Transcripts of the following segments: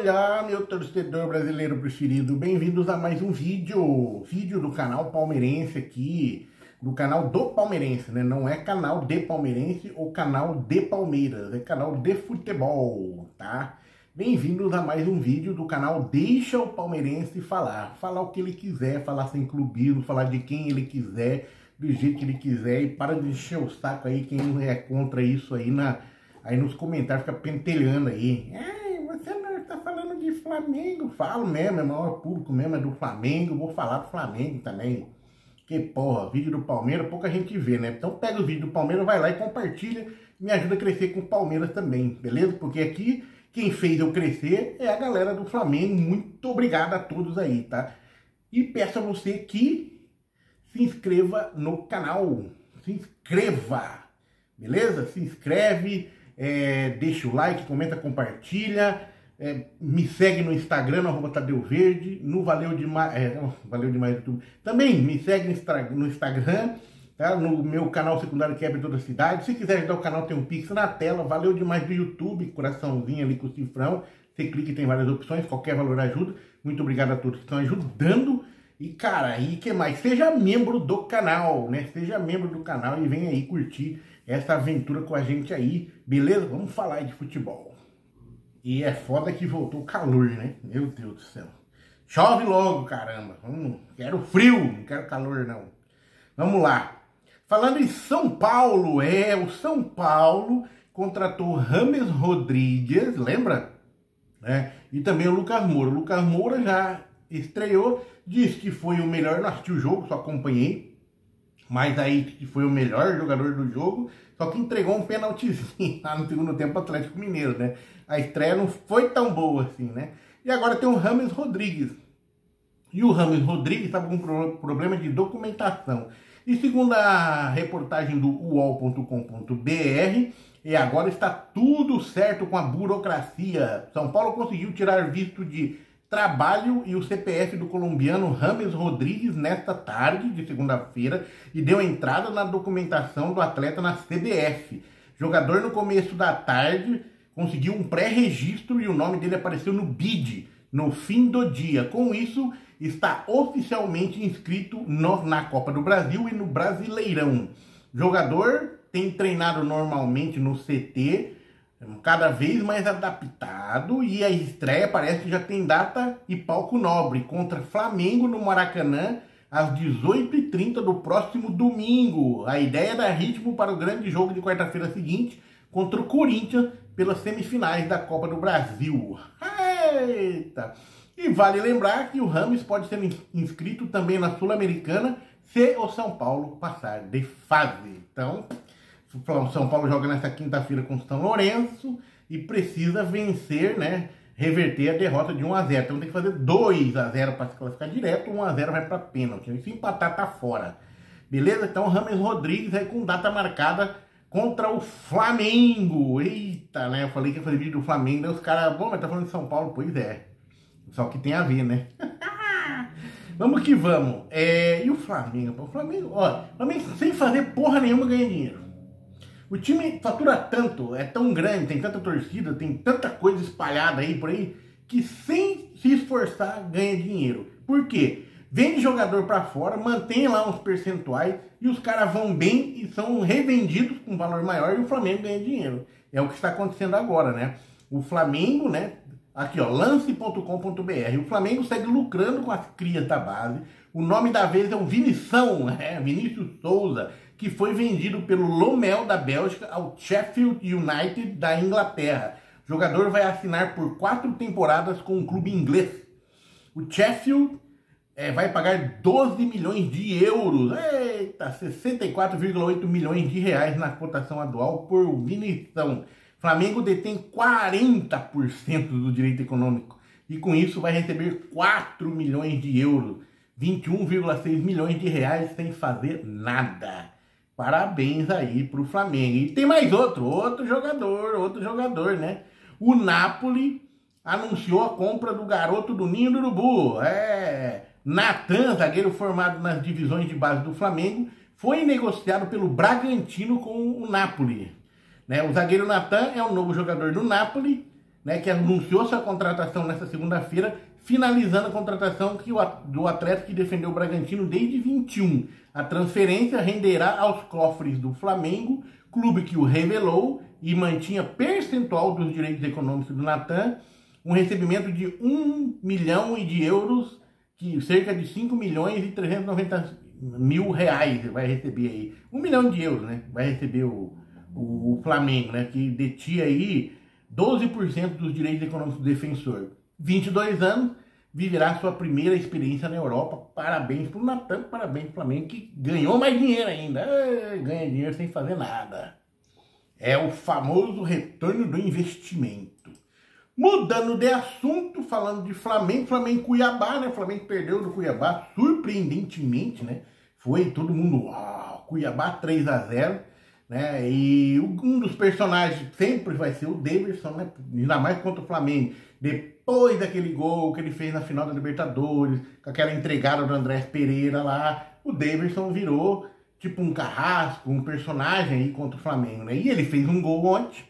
Olá, meu torcedor brasileiro preferido, bem-vindos a mais um vídeo do canal palmeirense aqui, do canal do palmeirense, né? Não é canal de palmeirense ou canal de Palmeiras, é canal de futebol, tá? Bem-vindos a mais um vídeo do canal Deixa o Palmeirense falar o que ele quiser, falar sem clubismo, falar de quem ele quiser, do jeito que ele quiser, e para de encher o saco aí quem é contra isso aí, aí nos comentários, fica pentelhando aí. Falando de Flamengo, falo mesmo, é o maior público mesmo, é do Flamengo, vou falar do Flamengo também. Que porra, vídeo do Palmeiras, pouca gente vê, né? Então pega o vídeo do Palmeiras, vai lá e compartilha, me ajuda a crescer com o Palmeiras também, beleza? Porque aqui, quem fez eu crescer é a galera do Flamengo, muito obrigado a todos aí, tá? E peço a você que se inscreva no canal, se inscreva, beleza? Se inscreve, deixa o like, comenta, compartilha. Me segue no Instagram, no arroba Tadeu Verde, no Valeu Demais YouTube. Também me segue no Instagram, tá? No meu canal secundário que abre toda a cidade. Se quiser ajudar o canal, tem um pix na tela. Valeu Demais do YouTube, coraçãozinho ali com o cifrão. Você clica e tem várias opções, qualquer valor ajuda. Muito obrigado a todos que estão ajudando. E cara, e que mais? Seja membro do canal, né? Seja membro do canal e vem aí curtir essa aventura com a gente aí, beleza? Vamos falar de futebol. E é foda que voltou o calor, né? Meu Deus do céu. Chove logo, caramba. Quero frio, não quero calor, não. Vamos lá. Falando em São Paulo, o São Paulo contratou James Rodríguez, lembra? E também o Lucas Moura. O Lucas Moura já estreou, disse que foi o melhor, não assisti o jogo, só acompanhei. Mas aí que foi o melhor jogador do jogo, só que entregou um penaltizinho lá no segundo tempo pro Atlético Mineiro, né? A estreia não foi tão boa assim, né? E agora tem o James Rodríguez. E o James Rodríguez estava com um problema de documentação. E segundo a reportagem do uol.com.br, e agora está tudo certo com a burocracia. São Paulo conseguiu tirar visto de trabalho e o CPF do colombiano James Rodríguez nesta tarde de segunda-feira e deu entrada na documentação do atleta na CBF. Jogador no começo da tarde conseguiu um pré-registro e o nome dele apareceu no BID no fim do dia. Com isso, está oficialmente inscrito na Copa do Brasil e no Brasileirão. Jogador tem treinado normalmente no CT, cada vez mais adaptado, e a estreia parece que já tem data e palco nobre contra Flamengo no Maracanã às 18h30 do próximo domingo. A ideia é dar ritmo para o grande jogo de quarta-feira seguinte contra o Corinthians pelas semifinais da Copa do Brasil. Eita! E vale lembrar que o James pode ser inscrito também na Sul-Americana se o São Paulo passar de fase. Então, o São Paulo joga nessa quinta-feira com o São Lorenzo e precisa vencer, né? Reverter a derrota de 1 a 0. Então tem que fazer 2 a 0 para se classificar direto. 1 a 0 vai para pênalti. Se empatar, tá fora. Beleza? Então James Rodríguez aí com data marcada contra o Flamengo. Eita, né? Eu falei que ia fazer vídeo do Flamengo. Aí os caras, bom, mas tá falando de São Paulo? Pois é. Só que tem a ver, né? Vamos que vamos. E o Flamengo? O Flamengo, ó, o Flamengo sem fazer porra nenhuma ganha dinheiro. O time fatura tanto, é tão grande, tem tanta torcida, tem tanta coisa espalhada aí por aí, que sem se esforçar ganha dinheiro. Por quê? Vende jogador para fora, mantém lá uns percentuais e os caras vão bem e são revendidos com valor maior e o Flamengo ganha dinheiro. É o que está acontecendo agora, né? O Flamengo, né? Aqui, ó, lance.com.br. O Flamengo segue lucrando com as crias da base. O nome da vez é o Vinícius Souza, que foi vendido pelo Lommel da Bélgica ao Sheffield United da Inglaterra. O jogador vai assinar por 4 temporadas com o clube inglês. O Sheffield vai pagar 12 milhões de euros, eita, 64,8 milhões de reais na cotação atual por Vinição. Flamengo detém 40% do direito econômico e com isso vai receber 4 milhões de euros, 21,6 milhões de reais sem fazer nada. Parabéns aí pro Flamengo. E tem mais outro jogador, né? O Napoli anunciou a compra do garoto do Ninho do Urubu. Natan, zagueiro formado nas divisões de base do Flamengo, foi negociado pelo Bragantino com o Napoli. Né? O zagueiro Natan é o novo jogador do Napoli, né, que anunciou sua contratação nesta segunda-feira, finalizando a contratação do atleta que defendeu o Bragantino desde 21. A transferência renderá aos cofres do Flamengo, clube que o revelou e mantinha percentual dos direitos econômicos do Natan, um recebimento de 1 milhão de euros, que cerca de 5 milhões e 390 mil reais vai receber aí. 1 milhão de euros, né? Vai receber o Flamengo, né? Que detinha aí 12% dos direitos econômicos do defensor. 22 anos, viverá sua primeira experiência na Europa. Parabéns pro Natan, parabéns pro Flamengo, que ganhou mais dinheiro ainda. Ganha dinheiro sem fazer nada. É o famoso retorno do investimento. Mudando de assunto, falando de Flamengo, Flamengo e Cuiabá, né? Flamengo perdeu do Cuiabá, surpreendentemente, né? Foi todo mundo, uau, Cuiabá 3-0, né? E um dos personagens sempre vai ser o Deyverson, né? Ainda mais contra o Flamengo. Depois daquele gol que ele fez na final da Libertadores, com aquela entregada do André Pereira lá, o Deyverson virou tipo um carrasco, um personagem aí contra o Flamengo, né? E ele fez um gol ontem.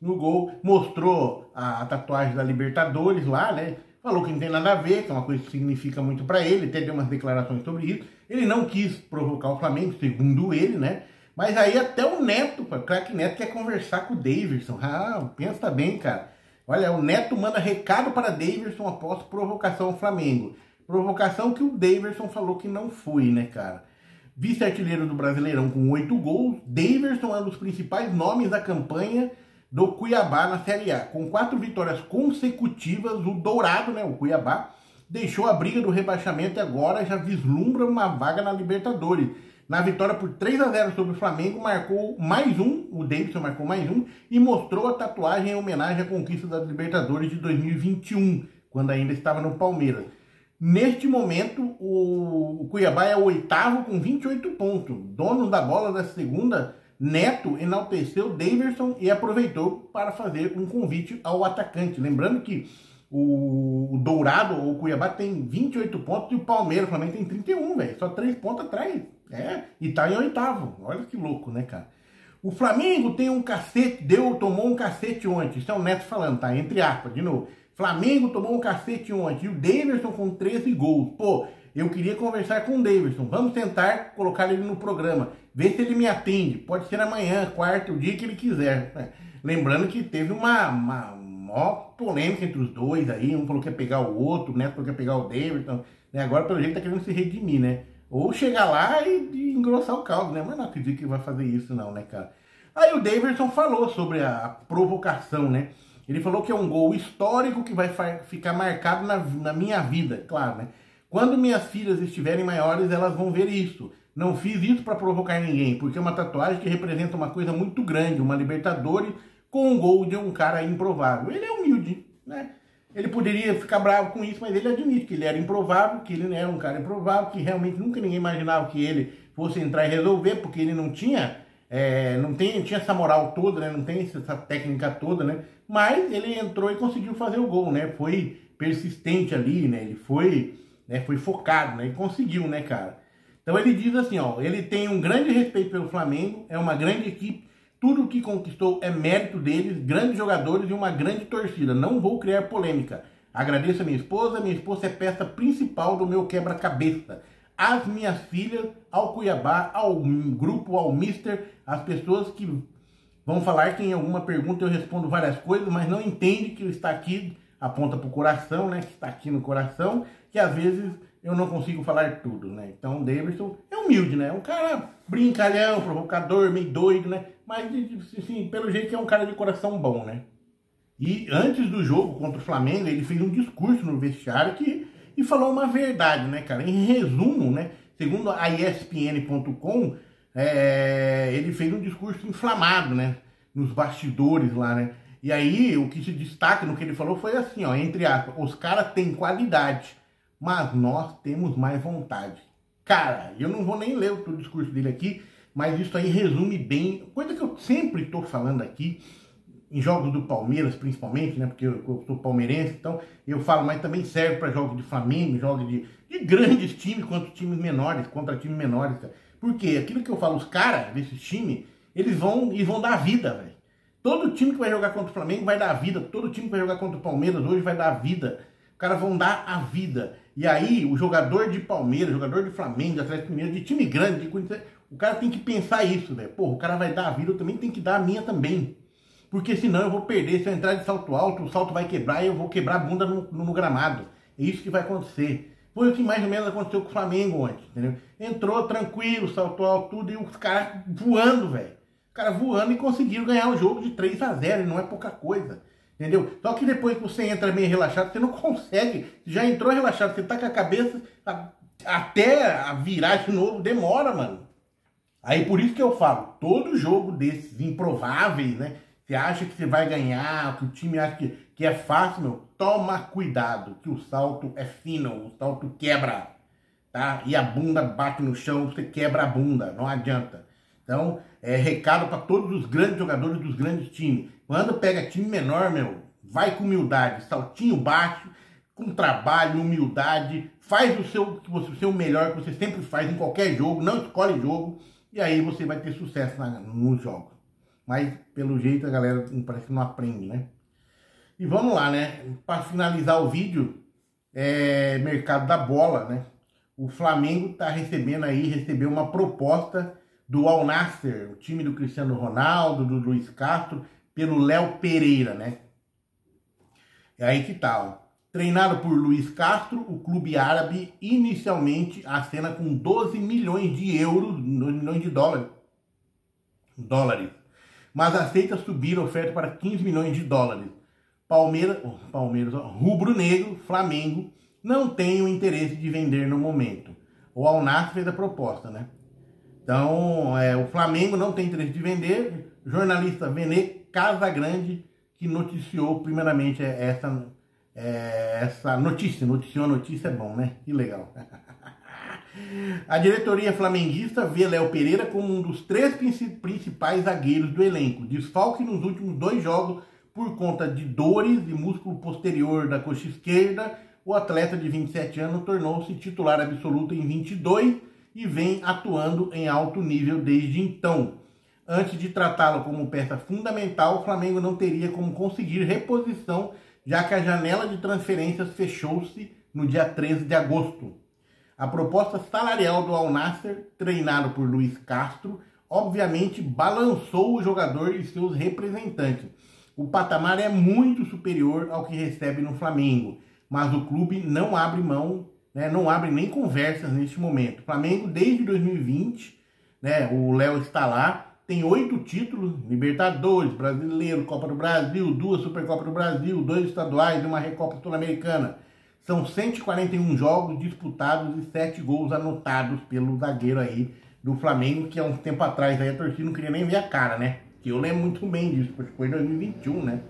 No gol, mostrou a tatuagem da Libertadores lá, né? Falou que não tem nada a ver, que é uma coisa que significa muito pra ele, até deu umas declarações sobre isso. Ele não quis provocar o Flamengo, segundo ele, né? Mas aí até o Neto, o Craque Neto, quer conversar com o Deyverson. Ah, pensa bem, cara. Olha, o Neto manda recado para Deyverson após provocação ao Flamengo. Provocação que o Deyverson falou que não foi, né, cara? Vice-artilheiro do Brasileirão com 8 gols, Deyverson é um dos principais nomes da campanha do Cuiabá na Série A. Com 4 vitórias consecutivas, o Dourado, né, o Cuiabá, deixou a briga do rebaixamento e agora já vislumbra uma vaga na Libertadores. Na vitória por 3-0 sobre o Flamengo, marcou mais um, o Deyverson marcou mais um, e mostrou a tatuagem em homenagem à conquista da Libertadores de 2021, quando ainda estava no Palmeiras. Neste momento, o Cuiabá é o 8º com 28 pontos. Dono da bola da segunda, Neto enalteceu Deyverson e aproveitou para fazer um convite ao atacante. Lembrando que o Dourado, ou o Cuiabá, tem 28 pontos e o Palmeiras, o Flamengo, tem 31, velho. Só 3 pontos atrás. É, e tá em 8º. Olha que louco, né, cara? O Flamengo tem um cacete, tomou um cacete ontem. Isso é o Neto falando, tá? Entre aspas, de novo. Flamengo tomou um cacete ontem. E o Deyverson com 13 gols. Pô, eu queria conversar com o Deyverson. Vamos tentar colocar ele no programa. Ver se ele me atende. Pode ser amanhã, quarta, o dia que ele quiser. É. Lembrando que teve uma maior polêmica entre os dois aí. Um falou que ia pegar o outro, o Neto falou que ia pegar o Deyverson. Né? Agora, pelo jeito, tá querendo se redimir, né? Ou chegar lá e engrossar o caldo, né? Mas não acredito que vai fazer isso não, né, cara? Aí o Deyverson falou sobre a provocação, né? Ele falou que é um gol histórico que vai ficar marcado na minha vida, claro, né? Quando minhas filhas estiverem maiores, elas vão ver isso. Não fiz isso para provocar ninguém, porque é uma tatuagem que representa uma coisa muito grande, uma Libertadores com um gol de um cara improvável. Ele é humilde, né? Ele poderia ficar bravo com isso, mas ele admite que ele era improvável, que ele era um cara improvável, que realmente nunca ninguém imaginava que ele fosse entrar e resolver, porque ele não tinha, não tinha essa moral toda, né? Não tem essa técnica toda, né? Mas ele entrou e conseguiu fazer o gol, né? Foi persistente ali, né? Ele foi focado, né? E conseguiu, né, cara? Então ele diz assim, ó, ele tem um grande respeito pelo Flamengo, é uma grande equipe, tudo o que conquistou é mérito deles, grandes jogadores e uma grande torcida. Não vou criar polêmica. Agradeço a minha esposa é peça principal do meu quebra-cabeça. As minhas filhas, ao Cuiabá, ao grupo, ao mister, as pessoas que vão falar que em alguma pergunta eu respondo várias coisas, mas não entende que eu está aqui, aponta para o coração, né? Que está aqui no coração, que às vezes eu não consigo falar tudo, né? Então o Deyverson é humilde, né? Um cara brincalhão, provocador, meio doido, né? Mas, assim, pelo jeito é um cara de coração bom, né? E antes do jogo contra o Flamengo, ele fez um discurso no vestiário e falou uma verdade, né, cara? Em resumo, né? Segundo a ESPN.com, ele fez um discurso inflamado, né? Nos bastidores lá, né? E aí, o que se destaca no que ele falou foi assim, ó, entre aspas, os caras têm qualidade, mas nós temos mais vontade. Cara, eu não vou nem ler o discurso dele aqui, mas isso aí resume bem, coisa que eu sempre estou falando aqui, em jogos do Palmeiras principalmente, né? Porque eu sou palmeirense, então eu falo, mas também serve para jogos de Flamengo, jogos de grandes times contra times menores, cara. Porque aquilo que eu falo, os caras desses times, eles vão dar vida, velho. Todo time que vai jogar contra o Flamengo vai dar a vida. Todo time que vai jogar contra o Palmeiras hoje vai dar a vida. Os caras vão dar a vida. E aí, o jogador de Palmeiras, jogador de Flamengo, de Atlético Mineiro, de time grande, de Corinthians, o cara tem que pensar isso, velho. Porra, o cara vai dar a vida, eu também tenho que dar a minha também. Porque senão eu vou perder. Se eu entrar de salto alto, o salto vai quebrar e eu vou quebrar a bunda no gramado. É isso que vai acontecer. Foi o que mais ou menos aconteceu com o Flamengo ontem, entendeu? Entrou tranquilo, saltou alto, tudo, e os caras voando, velho. Os caras voando e conseguiram ganhar o jogo de 3-0, e não é pouca coisa, entendeu? Só que depois que você entra meio relaxado, você não consegue. Já entrou relaxado, você tá com a cabeça até virar de novo, demora, mano. Aí por isso que eu falo, todo jogo desses improváveis, né? Você acha que você vai ganhar, que o time acha que é fácil, meu, toma cuidado, que o salto é fino, o salto quebra, tá? E a bunda bate no chão, você quebra a bunda, não adianta. Então, é recado para todos os grandes jogadores dos grandes times. Quando pega time menor, meu, vai com humildade, saltinho baixo, com trabalho, humildade, faz o seu melhor, que você sempre faz em qualquer jogo, não escolhe jogo, e aí você vai ter sucesso nos jogos. Mas, pelo jeito, a galera parece que não aprende, né? E vamos lá, né? Para finalizar o vídeo, mercado da bola, né? O Flamengo tá recebeu uma proposta do Al-Nassr, o time do Cristiano Ronaldo, do Luiz Castro, pelo Léo Pereira, né? É aí que tá, ó. Treinado por Luiz Castro, o clube árabe inicialmente acena com 12 milhões de euros, 12 milhões de dólares. Mas aceita subir a oferta para 15 milhões de dólares. Rubro-negro, Flamengo, não tem o interesse de vender no momento. O Al-Nassr fez a proposta, né? Então, o Flamengo não tem interesse de vender. Jornalista Vene Casagrande, que noticiou primeiramente essa notícia. Noticiou a notícia, é bom, né? Que legal. A diretoria flamenguista vê Léo Pereira como um dos 3 principais zagueiros do elenco. Desfalque nos últimos 2 jogos por conta de dores e músculo posterior da coxa esquerda. O atleta de 27 anos tornou-se titular absoluto em 22 e vem atuando em alto nível desde então. Antes de tratá-lo como peça fundamental, o Flamengo não teria como conseguir reposição, já que a janela de transferências fechou-se no dia 13 de agosto. A proposta salarial do Al-Nassr, treinado por Luiz Castro, obviamente balançou o jogador e seus representantes. O patamar é muito superior ao que recebe no Flamengo, mas o clube não abre mão, né, não abre nem conversas neste momento. O Flamengo, desde 2020, né, o Léo está lá, tem 8 títulos, Libertadores, Brasileiro, Copa do Brasil, 2 Supercopa do Brasil, 2 estaduais e 1 Recopa Sul-Americana. São 141 jogos disputados e 7 gols anotados pelo zagueiro aí do Flamengo, que há um tempo atrás aí a torcida não queria nem ver a cara, né? Que eu lembro muito bem disso, porque foi em 2021, né?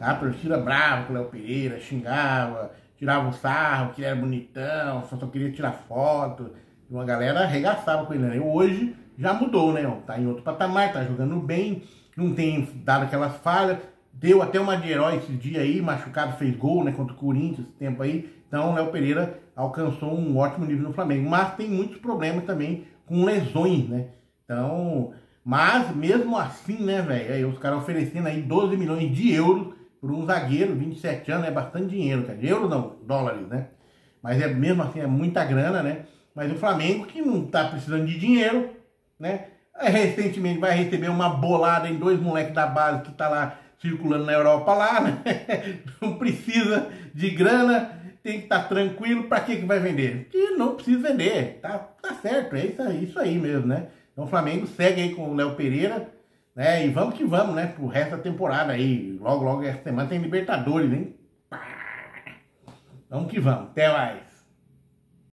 A torcida brava com o Léo Pereira, xingava, tirava o sarro, que ele era bonitão, só queria tirar foto. E uma galera arregaçava com ele, né? Hoje já mudou, né? Tá em outro patamar, tá jogando bem, não tem dado aquelas falhas. Deu até uma de herói esse dia aí, machucado, fez gol, né, contra o Corinthians, esse tempo aí. Então, o Léo Pereira alcançou um ótimo nível no Flamengo. Mas tem muitos problemas também com lesões, né? Então, mas mesmo assim, né, velho, aí os caras oferecendo aí 12 milhões de euros por um zagueiro, 27 anos, é bastante dinheiro, cara. Euro não, dólares, né? Mas mesmo assim, é muita grana, né? Mas o Flamengo, que não tá precisando de dinheiro, né? Recentemente vai receber uma bolada em 2 moleques da base que tá lá circulando na Europa lá, né? Não precisa de grana, tem que estar tranquilo. Para que vai vender? Que não precisa vender, tá certo, é isso aí mesmo, né? Então o Flamengo segue aí com o Léo Pereira, né? E vamos que vamos, né? Pro resto da temporada aí, logo essa semana tem Libertadores, hein? Vamos que vamos, até mais.